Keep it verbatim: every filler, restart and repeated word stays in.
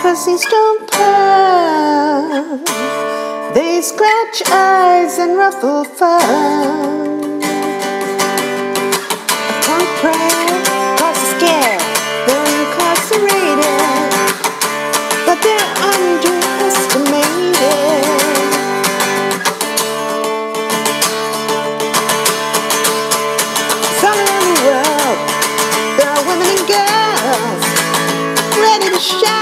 pussies don't puff. They scratch eyes and ruffle fur. Shine.